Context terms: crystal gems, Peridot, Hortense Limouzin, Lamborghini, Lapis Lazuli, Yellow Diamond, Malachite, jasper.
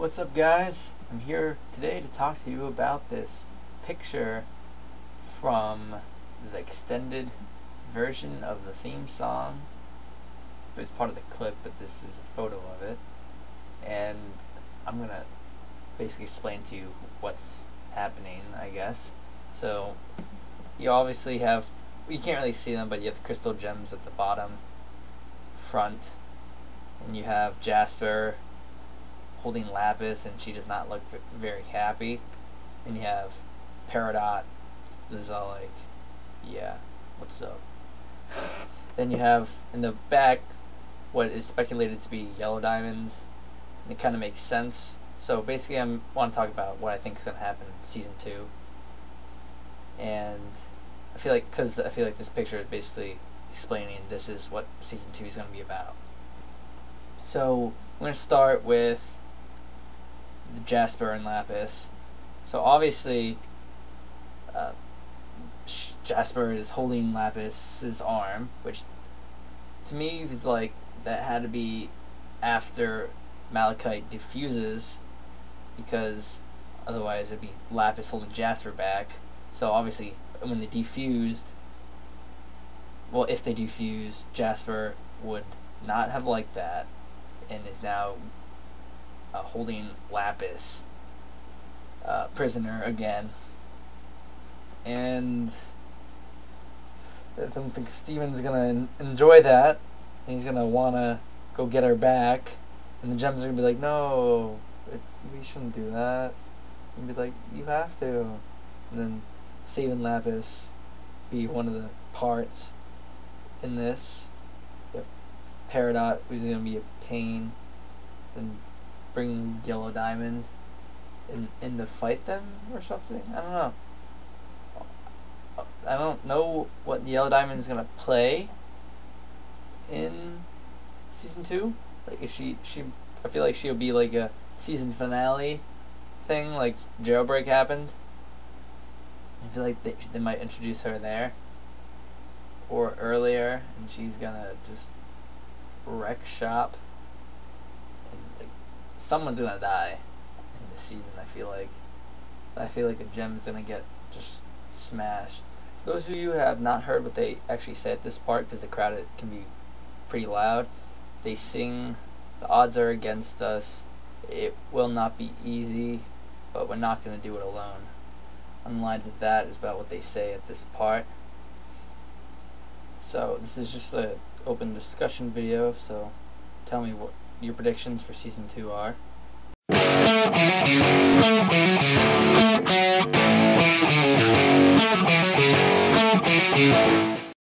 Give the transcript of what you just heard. What's up, guys? I'm here today to talk to you about this picture from the extended version of the theme song. But it's part of the clip, but this is a photo of it. And I'm going to basically explain to you what's happening, I guess. So, you obviously have, you can't really see them, but you have the crystal gems at the bottom, front, and you have Jasper holding Lapis, and she does not look very happy. And you have Peridot, this is all like, yeah, what's up? Then you have in the back what is speculated to be Yellow Diamond, and it kind of makes sense. So basically I want to talk about what I think is going to happen in Season 2. And I feel like, because I feel like this picture is basically explaining this is what Season 2 is going to be about. So I'm going to start with the Jasper and Lapis. So obviously Jasper is holding Lapis's arm, which to me is like that had to be after Malachite diffuses, because otherwise it'd be Lapis holding Jasper back. So obviously when they diffused, well, if they diffused, Jasper would not have liked that and is now holding Lapis prisoner again. And I don't think Steven's gonna enjoy that. He's gonna wanna go get her back, and the gems are gonna be like, no, we shouldn't do that. And be like, you have to. And then saving Lapis be one of the parts in this. Yep. Peridot was gonna be a pain, and bring Yellow Diamond in to fight them or something. I don't know. I don't know what Yellow Diamond is gonna play in Season 2. Like if she, I feel like she'll be like a season finale thing, like Jailbreak happened. I feel like they might introduce her there or earlier, and she's gonna just wreck shop. And like, someone's gonna die in this season. I feel like a gem's gonna get just smashed. Those of you who have not heard what they actually say at this part, because the crowd can be pretty loud, they sing, "The odds are against us. It will not be easy, but we're not going to do it alone." On the lines of that is about what they say at this part. So this is just an open discussion video, so tell me what your predictions for Season 2 are.